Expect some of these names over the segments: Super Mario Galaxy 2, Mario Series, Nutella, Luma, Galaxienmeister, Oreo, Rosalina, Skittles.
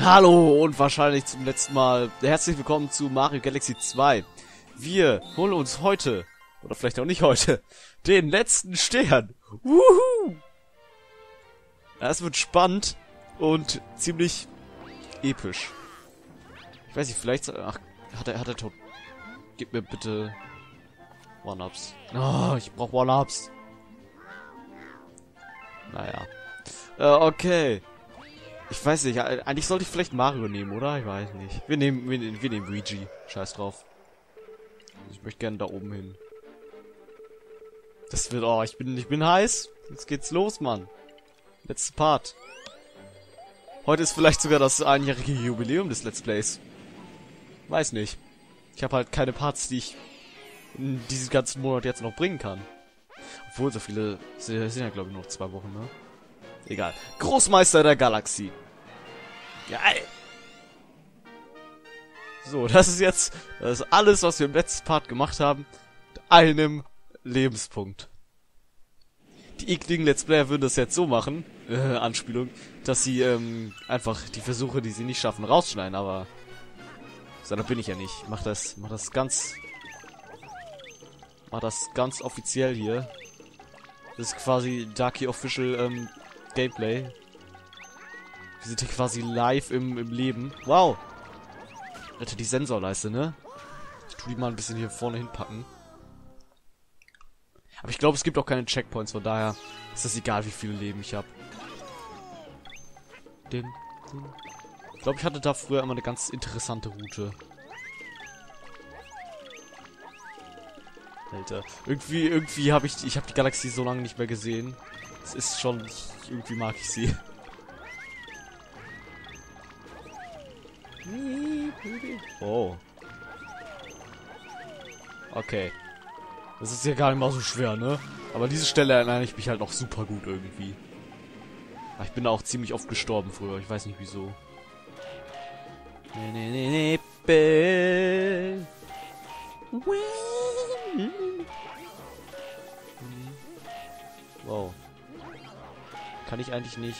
Hallo und wahrscheinlich zum letzten Mal herzlich willkommen zu Mario Galaxy 2. Wir holen uns heute, oder vielleicht auch nicht heute, den letzten Stern. Wuhu! Das wird spannend und ziemlich episch. Ich weiß nicht, vielleicht... Ach, hat er tot... Gib mir bitte... One-Ups. Oh, ich brauche One-Ups. Naja. Okay. Ich weiß nicht, eigentlich sollte ich vielleicht Mario nehmen, oder? Ich weiß nicht. Wir nehmen Luigi. Scheiß drauf. Ich möchte gerne da oben hin. Das wird... Oh, ich bin heiß. Jetzt geht's los, Mann. Letzter Part. Heute ist vielleicht sogar das einjährige Jubiläum des Let's Plays. Weiß nicht. Ich habe halt keine Parts, die ich in diesem ganzen Monat jetzt noch bringen kann. Obwohl, so viele sind ja, glaube ich, noch 2 Wochen, ne? Egal. Großmeister der Galaxie. Geil. So, das ist jetzt alles, was wir im letzten Part gemacht haben. Mit einem Lebenspunkt. Die ekligen Let's Player würden das jetzt so machen, Anspielung, dass sie einfach die Versuche, die sie nicht schaffen, rausschneiden. Aber so, da bin ich ja nicht. Ich mach das ganz offiziell hier. Das ist quasi Darky Official Gameplay. Wir sind hier quasi live im Leben. Wow! Alter, die Sensorleiste, ne? Ich tu die mal ein bisschen hier vorne hinpacken. Aber ich glaube, es gibt auch keine Checkpoints, von daher ist das egal, wie viele Leben ich habe. Ich glaube, ich hatte da früher immer eine ganz interessante Route. Alter, irgendwie habe ich die Galaxie so lange nicht mehr gesehen. Es ist schon... Irgendwie mag ich sie. Oh. Okay. Das ist ja gar nicht mal so schwer, ne? Aber an dieser Stelle erinnere ich mich halt noch super gut irgendwie. Aber ich bin da auch ziemlich oft gestorben früher. Ich weiß nicht wieso. Wow. Kann ich eigentlich nicht.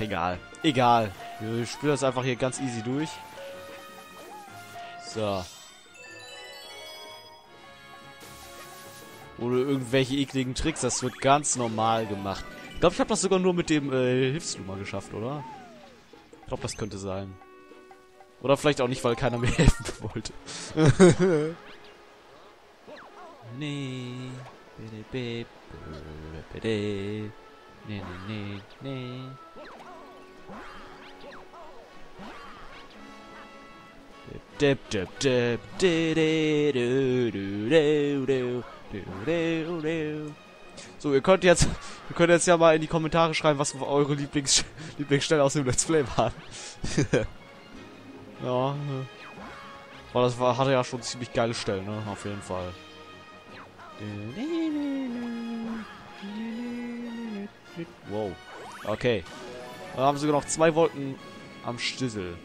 Egal. Egal. Ich spüre das einfach hier ganz easy durch. So. Oder irgendwelche ekligen Tricks. Das wird ganz normal gemacht. Ich glaube, ich habe das sogar nur mit dem Hilfsluma geschafft, oder? Ich glaube, das könnte sein. Oder vielleicht auch nicht, weil keiner mir helfen wollte. Nee. Nee. So, ihr könnt jetzt ja mal in die Kommentare schreiben, was eure Lieblingsstellen aus dem Let's Play waren. Ja. Boah, das hatte ja schon ziemlich geile Stellen, ne? Auf jeden Fall. Wow. Okay. Da haben sogar noch 2 Wolken am Stissel.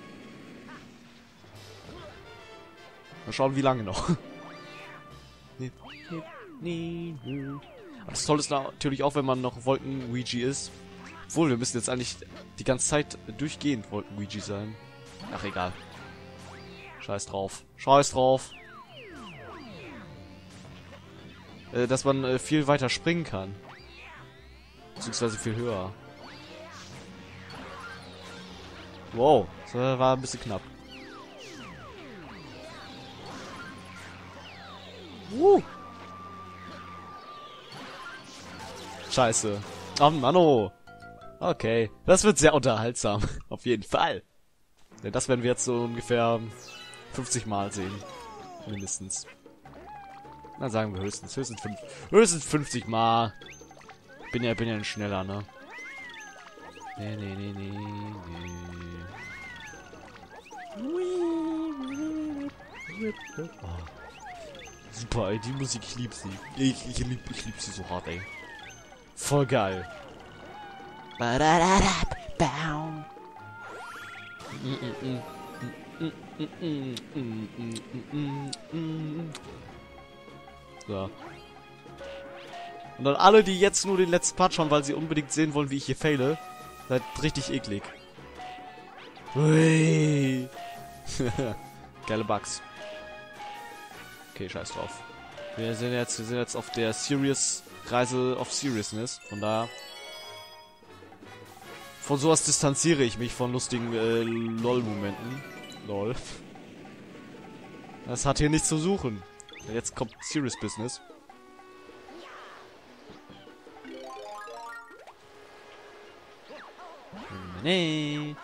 Mal schauen, wie lange noch. Das Tolle ist natürlich auch, wenn man noch Wolken-Ouija ist. Obwohl, wir müssen jetzt eigentlich die ganze Zeit durchgehend Wolken-Ouija sein. Ach, egal. Scheiß drauf. Scheiß drauf. Dass man viel weiter springen kann. Beziehungsweise viel höher. Wow, das war ein bisschen knapp. Scheiße. Oh Mann, oh. Okay, das wird sehr unterhaltsam. Auf jeden Fall. Denn das werden wir jetzt so ungefähr 50 Mal sehen. Mindestens. Dann sagen wir höchstens 50 Mal. Bin ja ein schneller, ne? Nee. Oh. Super, ey, die Musik, ich lieb sie. Ich lieb sie so hart, ey. Voll geil. So. Und dann alle, die jetzt nur den letzten Part schauen, weil sie unbedingt sehen wollen, wie ich hier faile, seid richtig eklig. Ui. Geile Bugs. Okay, scheiß drauf. Wir sind jetzt auf der Reise of Seriousness. Von da... Von sowas distanziere ich mich von lustigen LOL-Momenten. LOL. Das hat hier nichts zu suchen. Jetzt kommt Serious Business. Ich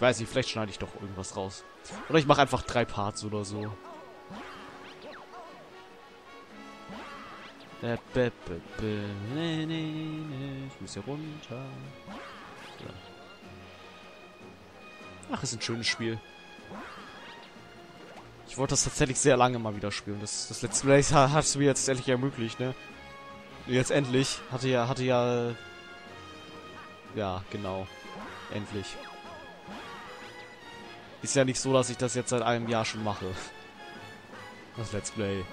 weiß nicht, vielleicht schneide ich doch irgendwas raus. Oder ich mache einfach 3 Parts oder so. Ich muss hier runter. Ja. Ach, ist ein schönes Spiel. Ich wollte das tatsächlich sehr lange mal wieder spielen. Das letzte Play hat es mir jetzt endlich ermöglicht, ne? Jetzt endlich. Hatte ja... Ja, genau. Endlich. Ist ja nicht so, dass ich das jetzt seit einem Jahr schon mache. Das Let's Play.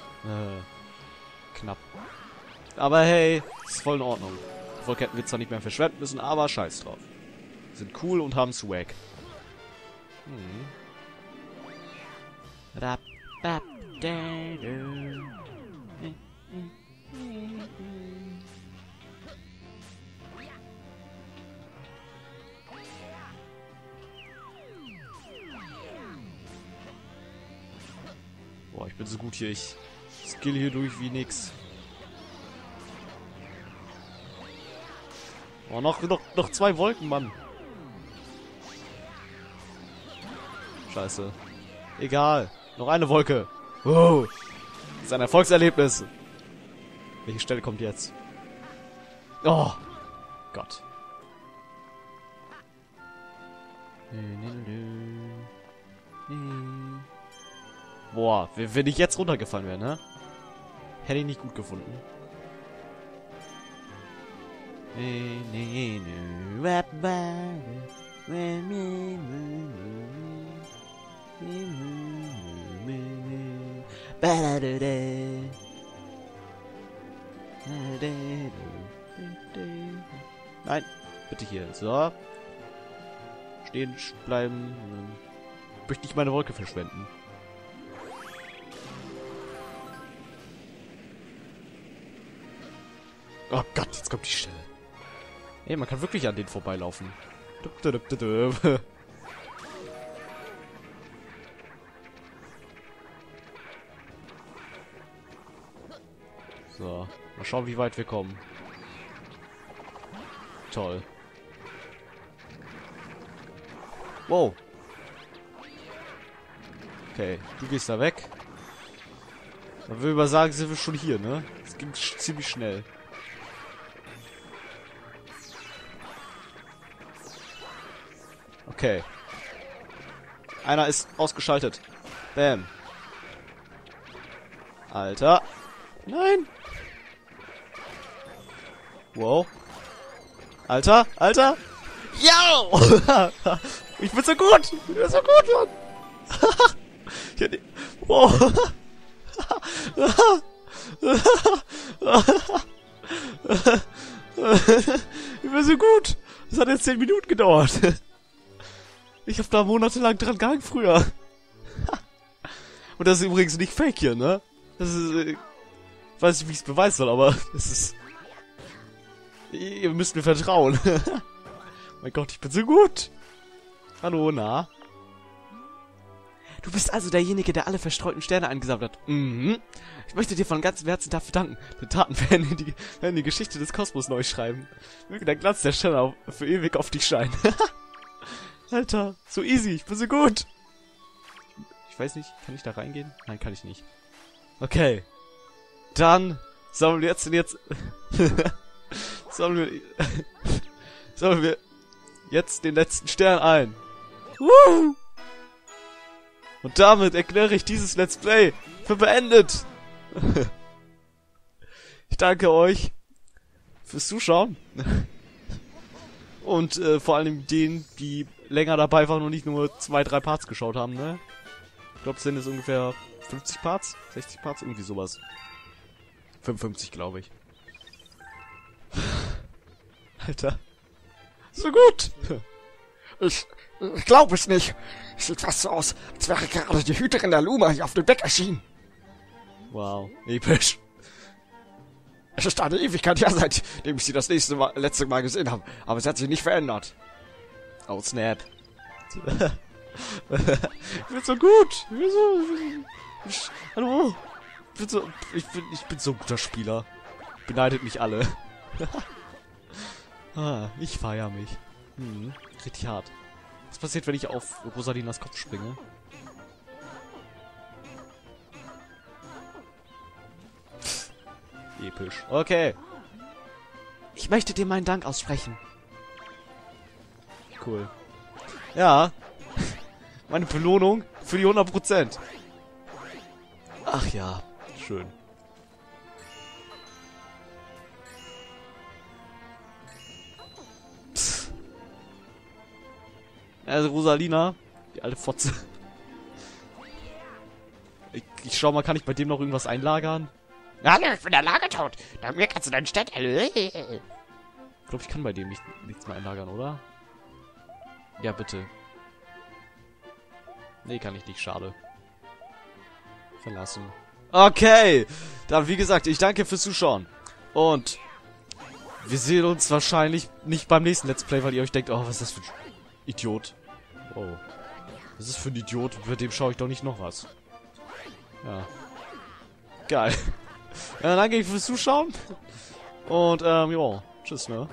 Knapp. Aber hey, ist voll in Ordnung. Voll hätten wir zwar nicht mehr verschwenden müssen, aber scheiß drauf. Sind cool und haben Swag. Boah, ich bin so gut hier. Ich skill hier durch wie nix. Oh, noch 2 Wolken, Mann. Scheiße. Egal. Noch eine Wolke. Wow. Das ist ein Erfolgserlebnis. Welche Stelle kommt jetzt? Oh. Gott. Boah, wenn ich jetzt runtergefallen wäre, ne? Hätte ich nicht gut gefunden. Nein, bitte hier. So. Stehen, bleiben. Ich möchte nicht meine Wolke verschwenden. Oh Gott, jetzt kommt die Stelle. Ey, man kann wirklich an denen vorbeilaufen. So, mal schauen, wie weit wir kommen. Toll. Wow. Okay, du gehst da weg. Dann würde ich mal sagen, sind wir schon hier, ne? Das ging ziemlich schnell. Okay. Einer ist ausgeschaltet. Bam. Alter. Nein. Wow. Alter, Alter. Ja! Ich bin so gut. Ich bin so gut, Mann. Wow. Ich bin so gut. Das hat jetzt 10 Minuten gedauert. Ich hab da monatelang dran gehangen früher. Und das ist übrigens nicht fake hier, ne? Das ist... ich weiß nicht, wie ich es beweisen soll, aber das ist... Ihr müsst mir vertrauen. Mein Gott, ich bin so gut. Hallo, na? Du bist also derjenige, der alle verstreuten Sterne eingesammelt hat. Mhm. Ich möchte dir von ganzem Herzen dafür danken. Deine Taten werden die Geschichte des Kosmos neu schreiben. Möge der Glanz der Sterne für ewig auf dich scheinen. Alter, so easy, ich bin so gut. Ich weiß nicht, kann ich da reingehen? Nein, kann ich nicht. Okay. Dann sammeln wir jetzt... sammeln wir jetzt den letzten Stern ein. Woo! Und damit erkläre ich dieses Let's Play für beendet. Ich danke euch fürs Zuschauen. Und vor allem denen, die länger dabei waren und nicht nur 2, 3 Parts geschaut haben, ne? Ich glaube, es sind jetzt ungefähr 50 Parts, 60 Parts, irgendwie sowas. 55, glaube ich. Alter. So gut! Ich glaube es nicht. Sieht fast so aus, als wäre gerade die Hüterin der Luma hier auf dem Weg erschienen. Wow, episch. Es ist eine Ewigkeit her, seitdem ich sie das letzte Mal gesehen habe. Aber sie hat sich nicht verändert. Oh, snap. Ich bin so gut. Ich bin so... hallo. Ich bin so ein guter Spieler. Beneidet mich alle. Ah, ich feiere mich. Hm, richtig hart. Was passiert, wenn ich auf Rosalinas Kopf springe? Pff, episch. Okay. Ich möchte dir meinen Dank aussprechen. Cool. Ja. Meine Belohnung für die 100%. Ach ja. Schön. Psst. Also Rosalina, die alte Fotze. Ich schau mal, kann ich bei dem noch irgendwas einlagern? Hallo, ich bin der Lagertod. Dank mir kannst du deinen Städte. Ich glaube, ich kann bei dem nichts mehr einlagern, oder? Ja, bitte. Nee, kann ich nicht. Schade. Verlassen. Okay. Dann, wie gesagt, ich danke fürs Zuschauen. Und wir sehen uns wahrscheinlich nicht beim nächsten Let's Play, weil ihr euch denkt, oh, was ist das für ein Idiot? Oh. Was ist das für ein Idiot? Über dem schaue ich doch nicht noch was. Ja. Geil. Ja, danke fürs Zuschauen. Und, ja. Tschüss, ne?